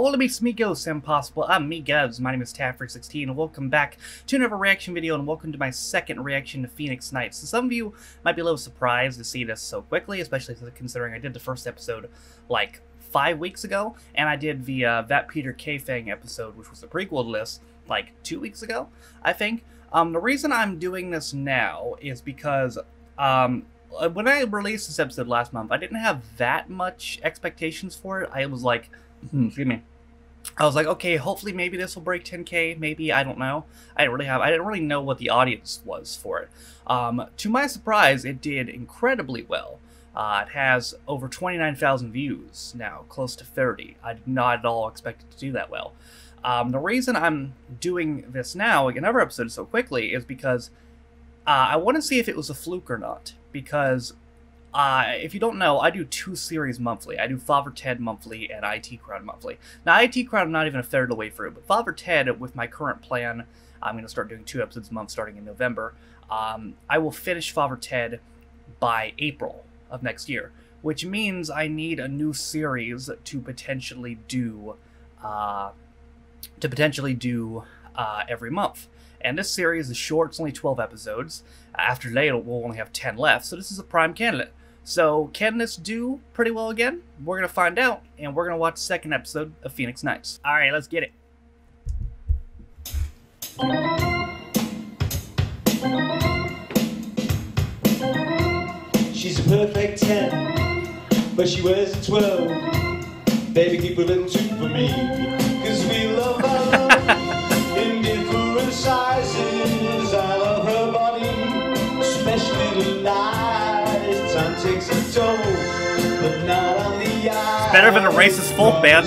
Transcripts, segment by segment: Hola mis amigos, impossible amigos, my name is Taffer16 and welcome back to another reaction video and welcome to my second reaction to Phoenix Nights. So some of you might be a little surprised to see this so quickly, especially considering I did the first episode like 5 weeks ago, and I did the that Peter Kay thing episode, which was the prequel to this, like 2 weeks ago, I think. The reason I'm doing this now is because when I released this episode last month, I didn't have that much expectations for it. I was like, excuse me. I was like, okay, hopefully maybe this will break 10K, maybe, I don't know. I didn't really know what the audience was for it. To my surprise, it did incredibly well. It has over 29,000 views now, close to 30. I did not at all expect it to do that well. The reason I'm doing this now, like another episode so quickly, is because I want to see if it was a fluke or not, because if you don't know, I do two series monthly. I do Father Ted monthly and IT Crowd monthly. Now, IT Crowd, I'm not even a third of the way through, but Father Ted, with my current plan, I'm going to start doing 2 episodes a month starting in November. I will finish Father Ted by April of next year, which means I need a new series to potentially do every month. And this series is short, it's only 12 episodes. After today, we'll only have 10 left, so this is a prime candidate. So, can this do pretty well again? We're gonna find out, and we're gonna watch the second episode of Phoenix Nights. Alright, let's get it. She's a perfect 10, but she wears a 12. Baby, keep a little 2 for me, cause we love our love in different sizes. I love her body, especially the eyes. Time takes a toll, but not on the eyes. It's better than a racist folk band.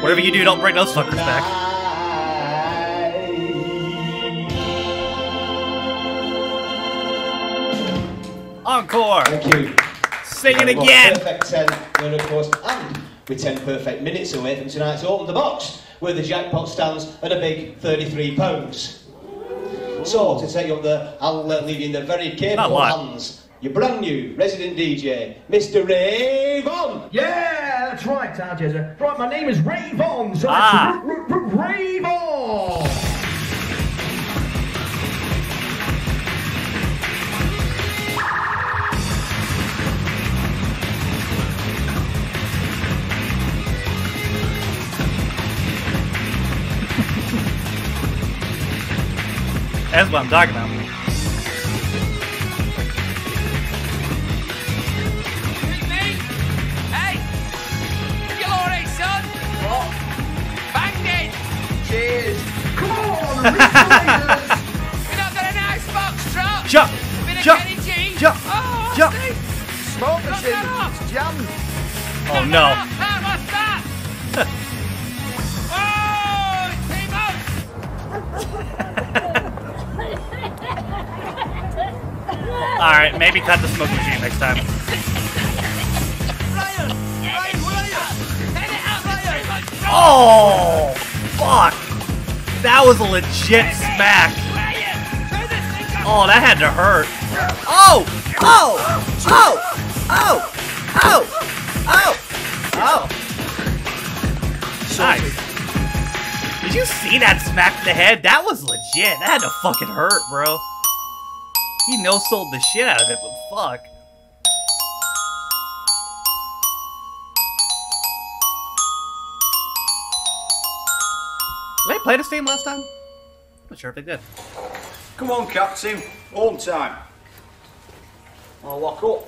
Whatever you do, don't bring those fuckers back. Encore! Thank you. Sing it again! Perfect 10, then of course, and with 10 perfect minutes away from tonight's Open the Box, where the jackpot stands at a big £33. So, to take you up there, I'll leave you in the very capable hands. Your brand new resident DJ, Mr. Ray Von! Yeah, that's right, Tad Jezza. Right, my name is Ray Von, so that's Ray Von! That's what I'm talking about. Hey! You alright, son? What? Bang it! Cheers! Come on! We're not got a nice box truck! Jump! Jump! Jump! Oh, jump! Smoke machine! Jump! Oh no! What's that? Oh! It's T-Bone! Alright, maybe cut the smoke machine next time. Ryan! Ryan, where are you? Oh! Fuck! That was a legit smack. Oh, that had to hurt. Oh! Oh! Oh! Oh! Oh! Oh! Oh! Nice. Did you see that smack to the head? That was legit. That had to fucking hurt, bro. He no-sold the shit out of it, but fuck. Did they play this game last time? I'm not sure if they did. Come on, Captain. Home time. I'll lock up.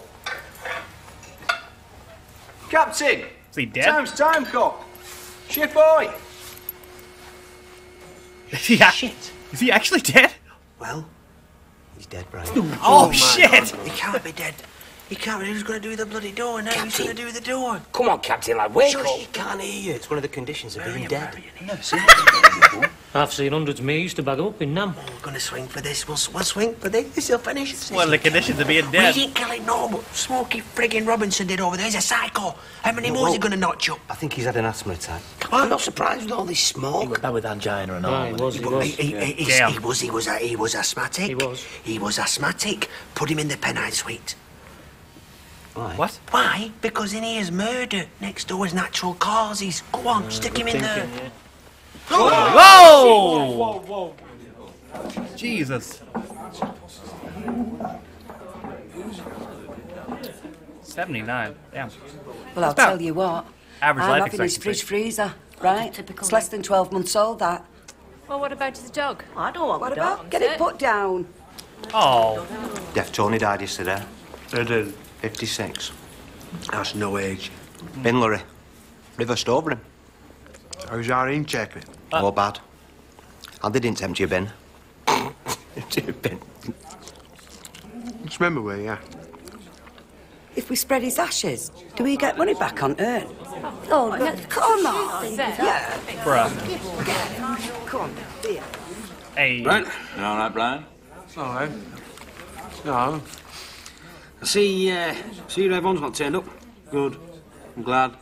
Captain! Is he dead? Time's time, cock. Shit, boy! Yeah. Shit. Is he actually dead? Well... he's dead, Brian. Oh, oh shit! God. He can't be dead. He can't be. Who's going to do the bloody door now? Who's going to do the door? Come on, Captain, lad, wake up. He can't hear you. It's one of the conditions of being dead. I've never seen it. I've seen hundreds of me used to bag up in Nam. Oh, we're going to swing for this. We'll swing for this. This'll finish. It's one of the conditions of being dead. We didn't kill it, no, but Smokey friggin' Robinson did over there. He's a psycho. How many more is he going to notch up? I think he's had an asthma attack. Well, I'm not surprised with all this smoke. He was bad with angina and all. Right, he was asthmatic. Put him in the penile suite. Why? What? Why? Because in here's murder. Next door is natural causes. Go on, stick him in there. Yeah. Whoa! Whoa! Whoa! Whoa! Jesus. $79. Damn. Well, I'll tell you what. Average life expectancy. I'm having his fridge freezer, right? Typical. It's less than 12 months old, that. Well, what about his dog? I don't want the dog. What about? Get it put down. Oh. Deaf Tony died yesterday. They did. 56. That's no age. Binlery. River over him. How's our in check? Oh, bad. And they didn't tempt you, Ben. Just remember where, yeah. If we spread his ashes, do we get money back on Earth? Oh, no, come on. Yeah. Bruh. Come on, dear. Hey. Brian? You all right, Brian? All right. No. I see, see Ray Von's not turned up. Good. I'm glad.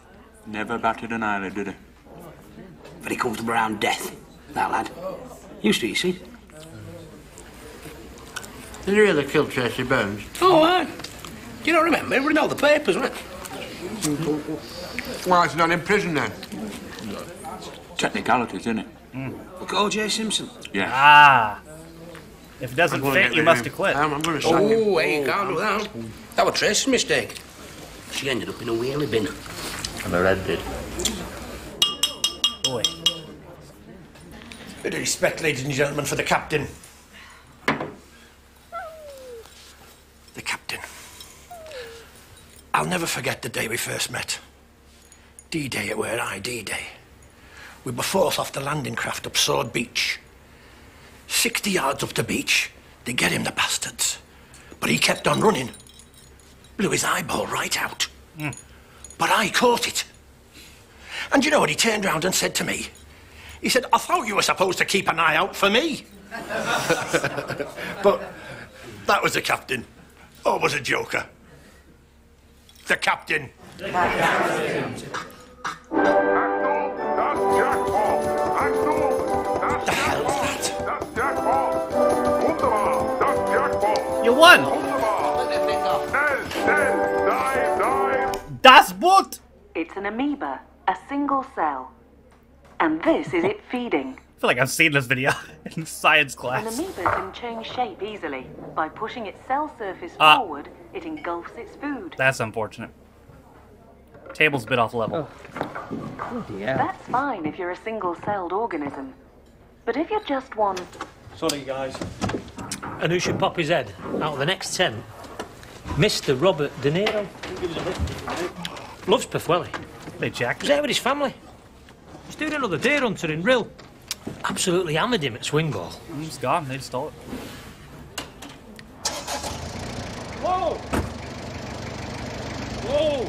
Never batted an eyelid, did he? But he comes around death, that lad. Used to, you see. Did he really kill Tracy Burns? Oh, aye. Do you not remember? It was in all the papers, wasn't it? Why, well, he's not in prison, then? Technicalities, isn't it? Mm. Look at O.J. Simpson. Yeah. Ah. If it doesn't fit, you must acquit. I'm going to sack him. Oh, hey, you can't do that. That was Tracy's mistake. She ended up in a wheelie bin. And her head did. Boy. Bit of respect, ladies and gentlemen, for the captain. The captain. I'll never forget the day we first met. D-Day it were, aye, D-Day. We were forth off the landing craft up Sword Beach. 60 yards up the beach, they get him, the bastards. But he kept on running. Blew his eyeball right out. Mm. But I caught it. And you know what he turned round and said to me? He said, I thought you were supposed to keep an eye out for me. But that was the captain. Or was a joker. The captain. The captain. You won! Das Boot! It's an amoeba, a single cell. And this is it feeding. I feel like I've seen this video in science class. An amoeba can change shape easily. By pushing its cell surface forward, it engulfs its food. That's unfortunate. Table's a bit off level. Oh. Oh, yeah. That's fine if you're a single-celled organism. But if you're just one... Sorry, guys. And who should pop his head out of the next 10? Mr. Robert De Niro. Loves Pafwelly. Hey, Jack. Was out with his family. He's doing another deer hunter in Rill. Absolutely hammered him at Swingall. He's gone, they stole it. Whoa! Whoa!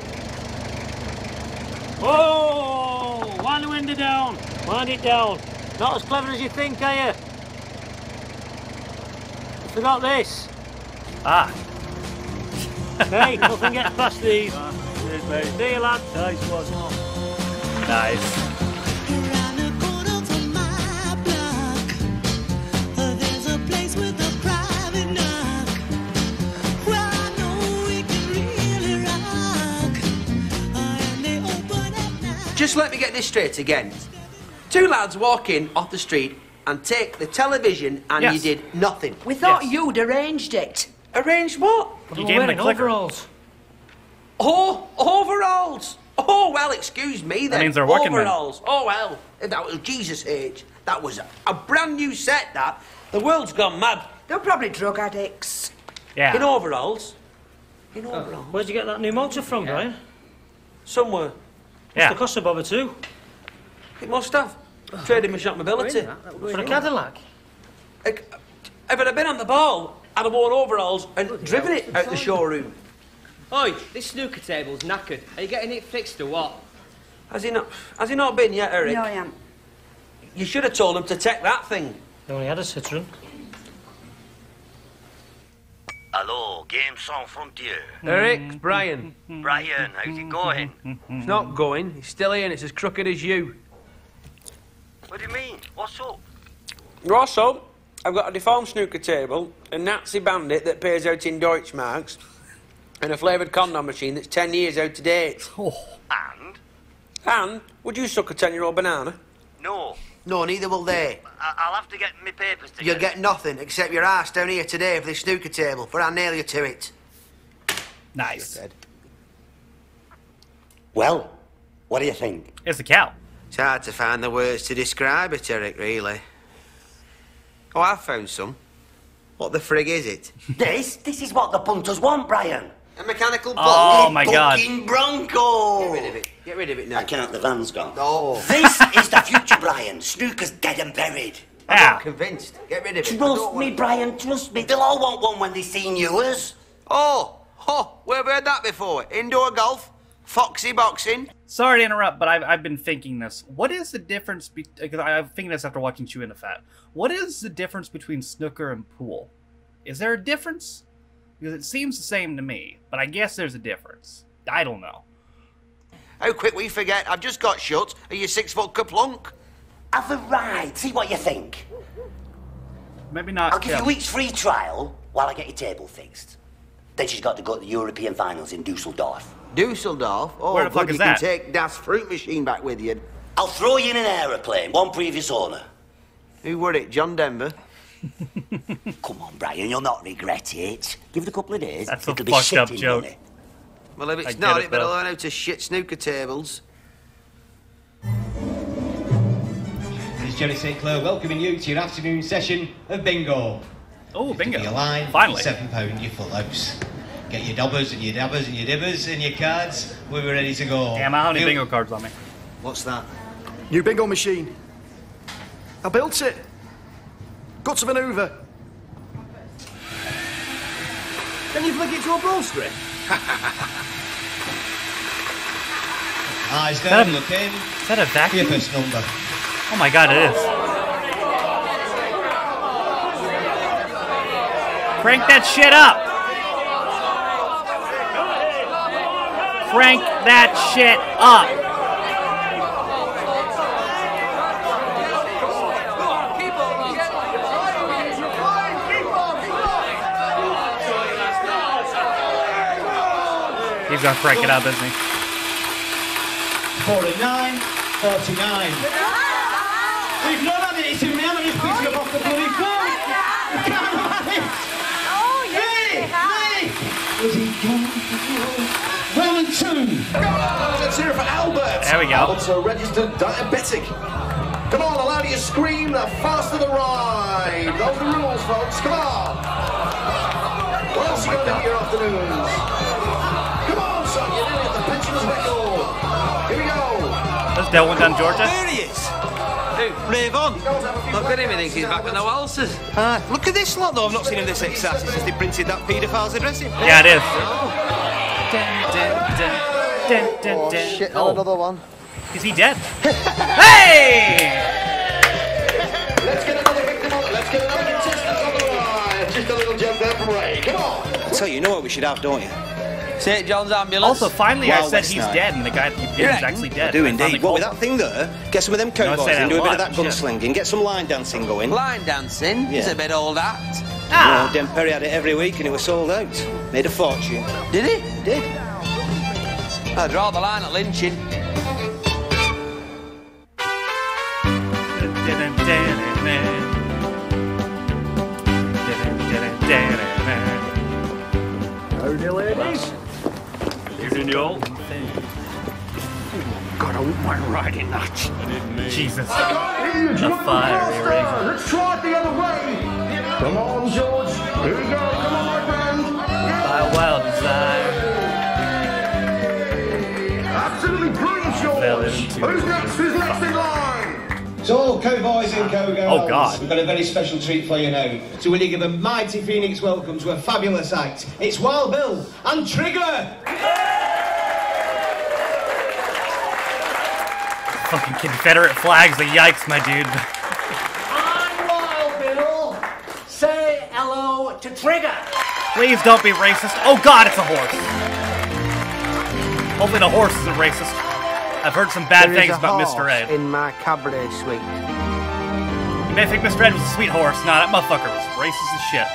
Whoa! Wind the window down. Wind it down. Not as clever as you think, are you? We got this. Ah. Hey, nothing gets past these. Cheers, mate. See you, lad. Nice one. Nice. Just let me get this straight again. Two lads walk in off the street and take the television, and yes, you did nothing. We thought you'd arranged it. Arranged what? You gave him the overalls. Oh, overalls! Oh, well, excuse me, then. That means they're working, overalls. Man. Oh, well, that was Jesus age. That was a brand new set, that. The world's gone mad. They're probably drug addicts. Yeah. In overalls. In overalls. Where'd you get that new motor from, Brian? Somewhere. Yeah. Must have cost a bob or two. It must have. Trading my shop mobility. For a Cadillac? If I'd have been on the ball, I'd have worn overalls and driven it out the showroom. Oi, this snooker table's knackered. Are you getting it fixed or what? Has he not been yet, Eric? No, I am. You should have told him to take that thing. He only had a Citroen. Hello, Game Sans Frontiere. Eric, it's Brian. Brian, how's it going? It's not going. It's still here and it's as crooked as you. What do you mean? What's up? What's up? I've got a deformed snooker table, a Nazi bandit that pays out in Deutschmarks, and a flavoured condom machine that's 10 years out to date. Oh. And? And? Would you suck a 10-year-old banana? No. No, neither will they. I'll have to get my papers together. You'll get nothing except your arse down here today for this snooker table, for I'll nail you to it. Nice. Well, what do you think? It's a cow. It's hard to find the words to describe it, Eric, really. Oh, I've found some. What the frig is it? This is what the punters want, Brian. A mechanical ball. Oh, my God. Bronco. Get rid of it. Get rid of it now. I can't. The van's gone. No. This is the future, Brian. Snooker's dead and buried. I'm convinced. Get rid of it. Trust me, Brian. Trust me. They'll all want one when they see newers. Oh, where have we heard that before? Indoor golf? Foxy boxing? Sorry to interrupt, but I've been thinking this. What is the difference, because I'm thinking this after watching Chew in a Fat. What is the difference between snooker and pool? Is there a difference? Because it seems the same to me, but I guess there's a difference. I don't know. How quick we forget. I've just got shut. Are you 6 foot kaplunk? Have a ride. See what you think. Maybe not. I'll give you a week's free trial while I get your table fixed. Then she's got to go to the European finals in Dusseldorf. Dusseldorf? Oh, where the fuck is that? You can take Das Fruit Machine back with you. I'll throw you in an aeroplane, one previous owner. Who were it? John Denver? Come on, Brian, you'll not regret it. Give it a couple of days. That's a fucked up joke. Well, if it's not, it better learn how to shit snooker tables. This is Jerry St. Clair welcoming you to your afternoon session of bingo. Oh, bingo. Your line, finally. £7, your full house. Get your dobbers and your dabbers and your dibbers and your cards. We were ready to go. Damn, I have any bingo cards on me. What's that? New bingo machine. I built it. Got to manoeuvre. Then you plug it to a bolster. Eyes down, look in. Is that a vacuum? Your number. Oh my God, it is. Crank that shit up! Crank that shit up! He's gonna crank it up, isn't he? 49, 49. We've not had it. It's unanimous. Picking up off the bloody phone. We can't have it. Well and two. Let's hear it for Albert. There we go. Albert's a registered diabetic. Come on, I'll have you scream the faster the ride. Those are the rules, folks. Come on. What else you got in your afternoons? Come on, son. You're nearly at the pensioner's record. Here we go. That's Del one down Georgia. There he is. Ray Von. Look at him, he thinks he's back on the waltzers. Look at this lot, though. I've not seen him this excited since they printed that paedophile's address in. Yeah, it is. Oh, shit, another one. Is he dead? Hey! Let's get another victim on. Let's get another contestant on the line. Just a little jump there from Ray. Come on. So you know what we should have, don't you? St. John's ambulance. Also, finally, I said he's dead, and the guy that he did is actually dead. I do indeed. Well, with that thing there, get some of them cowboys and do a bit of that gunslinging. Get some line dancing going. Line dancing? Is a bit old act. Ah! Den Perry had it every week, and it was sold out. Made a fortune. Did he? He did. I'd draw the line at lynching. Howdy, ladies. God, I wouldn't mind riding that. Jesus. The fire. Let's try it the other way. Come on, George. Here we go. Come on, my friend. By wild desire. Absolutely brilliant, George. Who's next? Who's next in line? So, all cowboys and cowgirls. Oh, God. We've got a very special treat for you now. So, will you give a mighty Phoenix welcome to a fabulous act? It's Wild Bill and Trigger. Fucking Confederate flags, the yikes, my dude. I'm Wild Bill. Say hello to Trigger. Please don't be racist. Oh God, it's a horse. Hopefully the horse isn't racist. I've heard some bad things about Mr. Ed. In my cabaret suite. You may think Mr. Ed was a sweet horse. Nah, that motherfucker was racist as shit.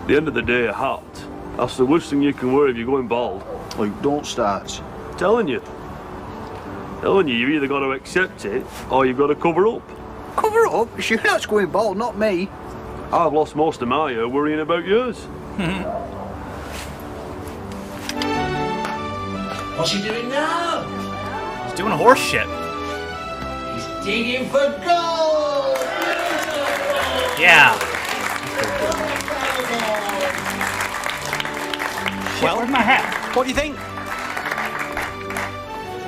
At the end of the day, a halt That's the worst thing you can wear if you're going bald. Like, don't start. I'm telling you. You've either got to accept it or you've got to cover up. Cover up? Sure, that's going bald, not me. I've lost most of my hair worrying about yours. What's he doing now? He's doing horse shit. He's digging for gold! Yeah. Shit, well, where's my hat? What do you think?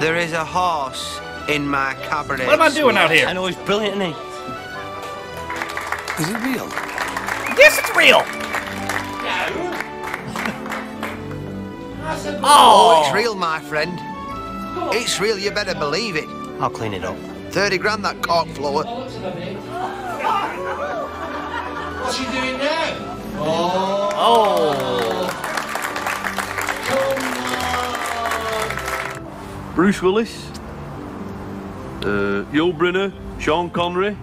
There is a horse in my cabinet. What am I doing out here? I know, he's brilliant, isn't he? Is it real? Yes, it's real! No. Oh, it's real, my friend. It's real, you better believe it. I'll clean it up. 30 grand, that cork floor. What's she doing now? Oh. Bruce Willis, Yul Brynner, Sean Connery.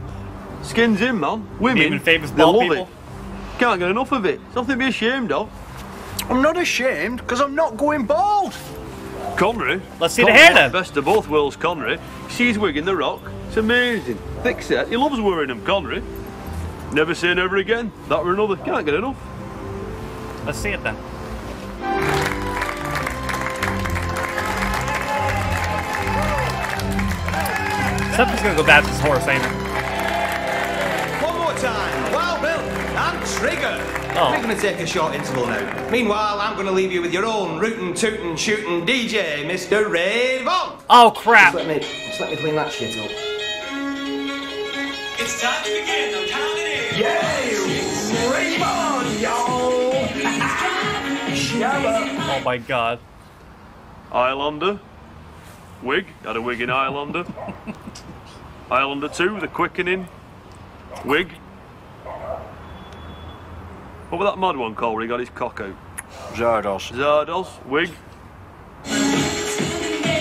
Skins him, man. Women, even famous they love people. It. Can't get enough of it. It's nothing to be ashamed of. I'm not ashamed because I'm not going bald. Connery. Let's see the hair then. Best of both worlds, Connery. Sees wig in the rock. It's amazing. Thick set. He loves wearing them, Connery. Never say never again. That or another. Can't get enough. Let's see it then. Something's gonna go bad with this horse, ain't it? One more time. Well, Bill, I'm triggered. Oh. We're gonna take a short interval now. Meanwhile, I'm gonna leave you with your own rootin', tootin', shootin' DJ, Mr. Ray Von. Oh crap! Just let me clean that shit up. It's time to begin. I'm counting in. Yay! Ray Von, y'all. Shabba. Oh my God. Islander. Wig, had a wig in Islander. Islander 2, the quickening. Wig. What was that mad one called where he got his cock out? Zardoz. Zardoz, wig. Here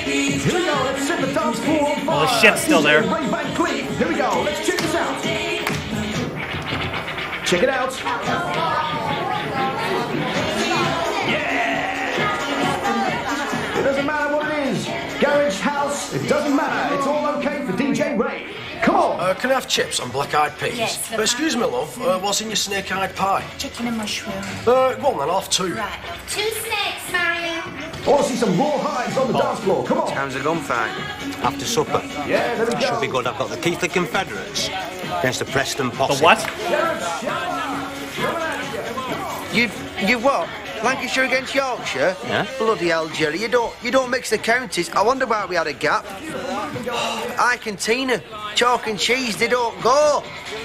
we go, let's set the top floor on fire. Well, the shit's still there. Here we go, let's check this out. Check it out. Yeah! It doesn't matter what it is. Garage, house, it doesn't matter. It's all okay for DJ Ray. Come on. Can I have chips on black-eyed peas? Yes, excuse me, love. What's in your snake-eyed pie? Chicken and mushroom. Go on then, I'll have two. Right. Two snakes, Mario. Oh, I see some raw hides on the dance floor. Come on. Time's a gunfight. After supper. Yeah, there we go. Should be good. I've got the Keithley Confederates against the Preston Posse. The what? You what? Lancashire against Yorkshire? Yeah. Bloody hell, Jerry, you don't mix the counties. I wonder why we had a gap. Ike and Tina, chalk and cheese, they don't go.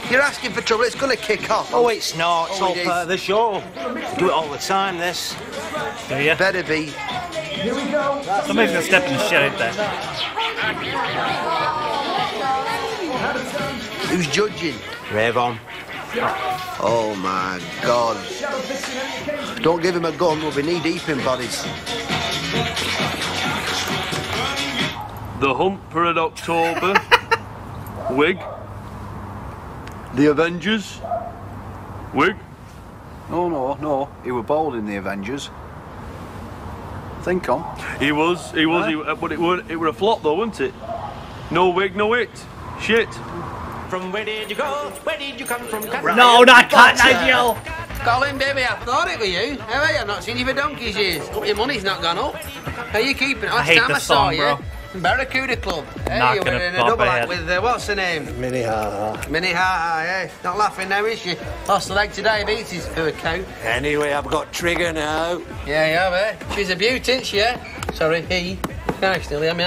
You're asking for trouble, it's gonna kick off. Oh, it's not, it's all part of the show. We do it all the time, this. Do you? Better be. Here we go. Somebody's gonna step in the shit out there. Who's judging? Ray Von. Oh my God. Don't give him a gun, we'll be knee deep in bodies. The Humper at October. Wig. The Avengers. Wig. No. He were bald in the Avengers. Think on. He was, but it were a flop though, wasn't it? No wig, no it. Shit. From where did you go? Where did you come from? No, not Cotton Eye Joe! Colin, baby, I thought it was you. How are you? I've not seen you for donkey's years. Hope your money's not gone up. How are you keeping it? Last time I saw you. Barracuda Club. Hey, you were in a double act with, what's her name? Minnie Ha-Ha. Minnie Ha-Ha, yeah. Not laughing now, is she? Lost a leg to diabetes to a cow. Anyway, I've got Trigger now. Yeah, you have, eh? She's a beauty, isn't she, eh? Sorry, he. Christ, nearly had me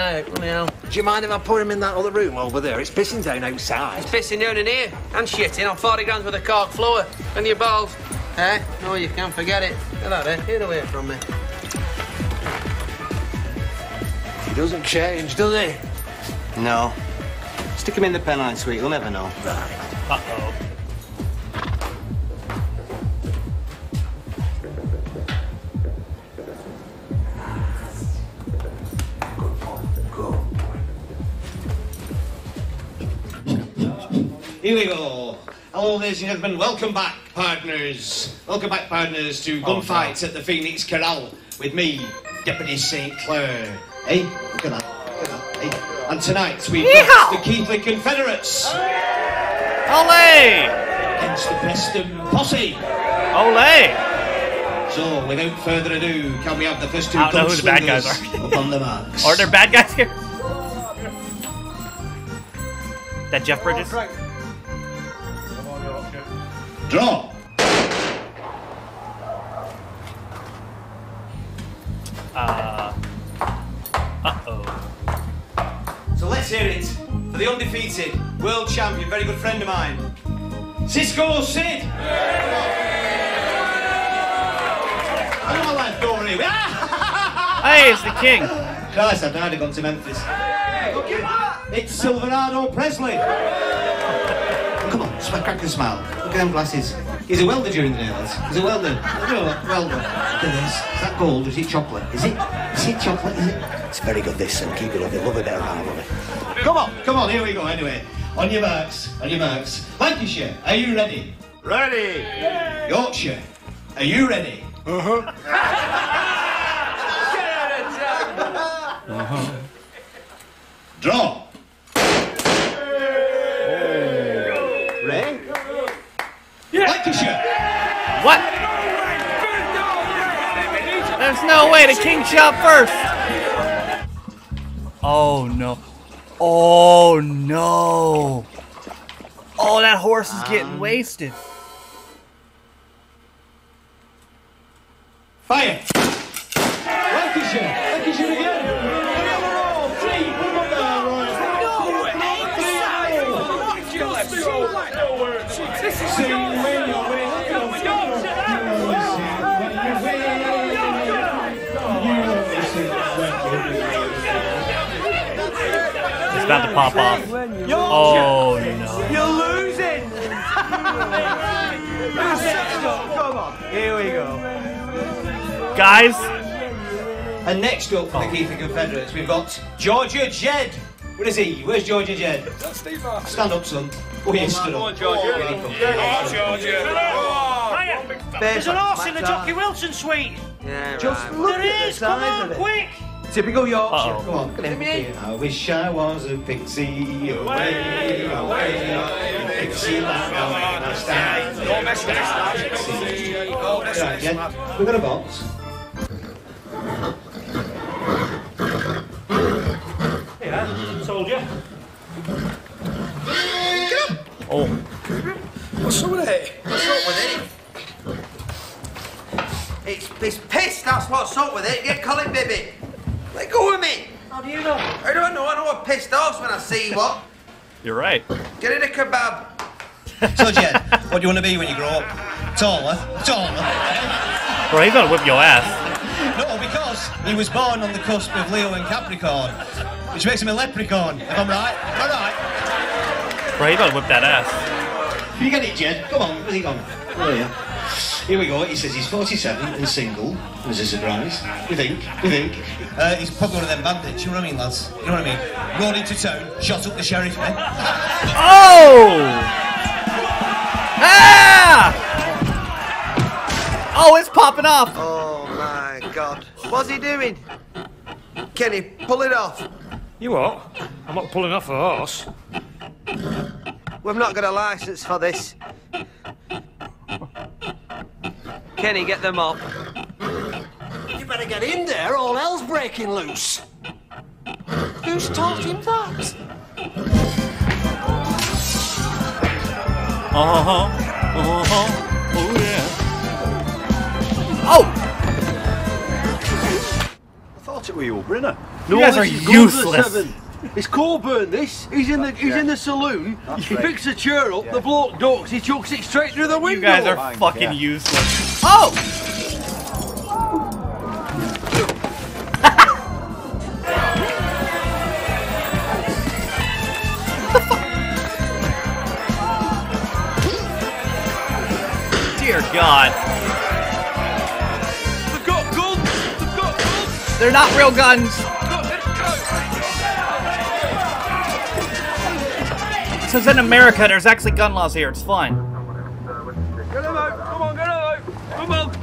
out. Do you mind if I put him in that other room over there? It's pissing down outside. It's pissing down in here. And shitting on 40 grand's worth of cork floor. And your balls. Eh? No, you can't forget it. Get out there. Get away from me. He doesn't change, does he? No. Stick him in the pen line, sweet. You'll never know. Uh-oh. Here we go. Hello, ladies and gentlemen. Welcome back, partners. Welcome back, partners, to Gunfights at the Phoenix Corral with me, Deputy St. Clair. Hey, look at that. Look at that. Hey. And tonight we've got the Keithley Confederates. Olay! Against the Preston Posse. Olay! So, without further ado, can we have the first two guns? I don't know who the bad guys are. Up on the marks. Are there bad guys here? That Jeff Bridges? Draw! Uh-oh. So let's hear it for the undefeated world champion, very good friend of mine, Cisco Sid! Yeah. I know my life going anyway. Hey, it's the king! Christ, I've died and gone to Memphis. Hey, look at that! It's Silverado Presley! Oh, come on, crack and smile. Look at them glasses. He's a welder during the day, lads. He's a welder. Welder. Look at this. Is that gold or is it chocolate? Is it? Is it chocolate? Is it? It's very good, this, and keep it up. I love a bit of rivalry. Come on, come on. Here we go, anyway. On your marks. On your marks. Lancashire, are you ready? Ready. Yay. Yorkshire, are you ready? Uh-huh. Get out of town. Uh-huh. Draw. What? There's no way. The king shot first. Oh no. Oh no. Oh, that horse is getting wasted. Fire. About to pop off. Oh no. You're losing! Come on. Here we go. Guys. And next up for the Keithley Confederates, we've got Georgia Jed. Where is he? Where's Georgia Jed? Stand up, son. Oh, he stood up. Georgia. There's an horse in the Jockey Wilson suite. Yeah, right. Just look at the size of it. Come on, quick! Typical Yorkshire. Come on, come in. I wish I was a pixie. Away, away, away. Pixie land, I'm on a stand. Don't mess with this. Don't mess with this. We've got a box. Hey, I told you. Get up! Oh. What's up with it? What's up with it? It's piss, that's what's up with it. Get Colin, baby. Let go of me! How do you know? How do I know? I know I'm pissed off when I see what. You're right. Get in a kebab. So, Jed, what do you want to be when you grow up? Taller. Taller. Bro, he's gonna whip your ass. No, because he was born on the cusp of Leo and Capricorn, which makes him a leprechaun, if I'm right. Am I right? Bro, he's gonna whip that ass. You get it, Jed? Come on, where's he gone? Where are you? Here we go. He says he's 47 and single. It was a surprise. We think. We think. He's probably one of them bandits. You know what I mean, lads? You know what I mean? Rolled into town, shot up the sheriff, man. Oh! Ah! Oh, it's popping off. Oh my God! What's he doing? Can he pull it off? You what? I'm not pulling off a horse. We've not got a license for this. Kenny, get them up. You better get in there, all hell's breaking loose. Who's taught him that? Oh yeah. Oh! I thought it were your Brinner. No, you guys are useless. It's Coburn, this. He's in the saloon. That's he picks a chair up, the bloke ducks, he chucks it straight through the window. You guys are fucking useless. Oh! Dear God. They've got guns! They've got guns! They're not real guns. This is in America. There's actually gun laws here. It's fine. Get him out. Come on, get him out. Come on.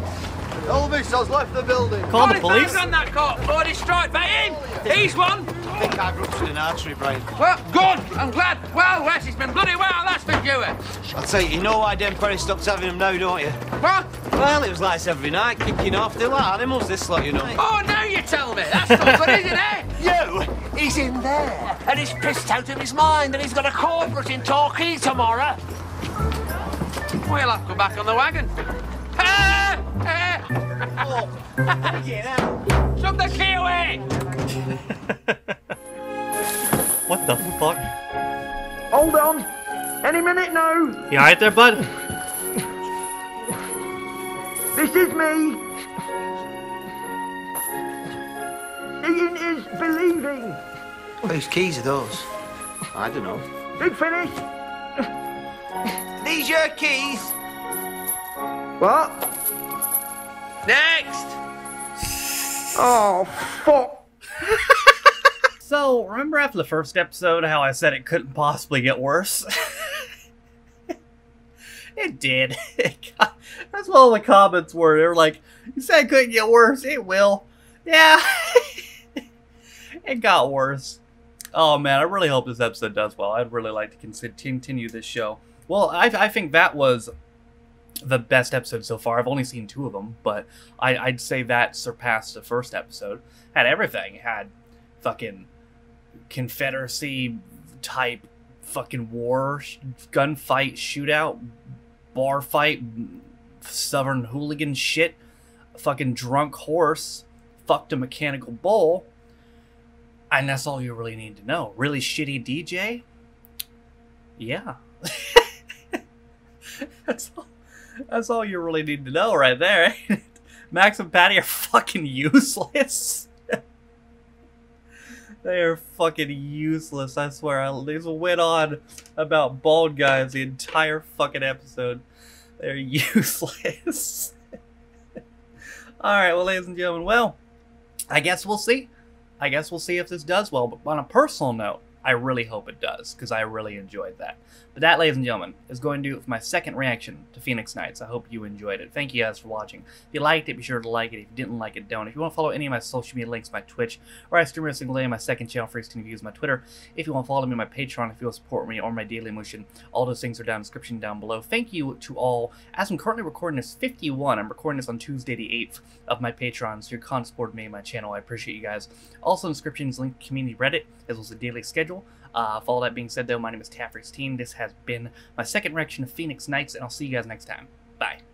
Elvis has left the building. Call the police? He's on that cop. Lord, he's straight back in. He's one. I think I ruptured an artery, Brian. Well, good. I'm glad. Well, Wes, it's been bloody well. That's the doer. I'll tell you, you know why Den Perry stops having him now, don't you? What? Well, it was like this every night, kicking off. They're like animals, this lot, you know. Oh, now you tell me. That's not good, isn't it? You? He's in there. And he's pissed out of his mind, and he's got a corporate in Torquay tomorrow. We'll have to go back on the wagon. Shove the key away! What the fuck? Hold on! Any minute now! You alright there, bud? This is me! Seeing is believing! Whose keys are those? I don't know. Big finish! These your keys? What? Next! Oh, fuck! So, remember after the first episode how I said it couldn't possibly get worse? It did. It got, that's what all the comments were. They were like, you said it couldn't get worse. It will. Yeah. It got worse. Oh, man. I really hope this episode does well. I'd really like to continue this show. Well, I think that was the best episode so far. I've only seen 2 of them, but I'd say that surpassed the first episode. Had everything. It had fucking Confederacy type fucking war, gunfight, shootout, bar fight, southern hooligan shit, a fucking drunk horse, fucked a mechanical bull, and that's all you really need to know. Really shitty DJ? Yeah. That's all you really need to know right there. Max and Patty are fucking useless. They are fucking useless, I swear. These went on about bald guys the entire fucking episode. They're useless. Alright, well, ladies and gentlemen, well, I guess we'll see. I guess we'll see if this does well, but on a personal note, I really hope it does, because I really enjoyed that. But that, ladies and gentlemen, is going to do it for my second reaction to Phoenix Nights. I hope you enjoyed it. Thank you guys for watching. If you liked it, be sure to like it. If you didn't like it, don't. If you want to follow any of my social media links, my Twitch, or I stream every single day on my second channel for 16 views, my Twitter. If you want to follow me on my Patreon, if you want to support me, or my Dailymotion, all those things are down in the description down below. Thank you to all. As I'm currently recording this 51, I'm recording this on Tuesday the 8th of my Patreon, so your con supported me and my channel. I appreciate you guys. Also in the description is linked to community Reddit, as well as the daily schedule. For all that being said, though, my name is Taffer's Team. This has been my second reaction of Phoenix Nights, and I'll see you guys next time. Bye.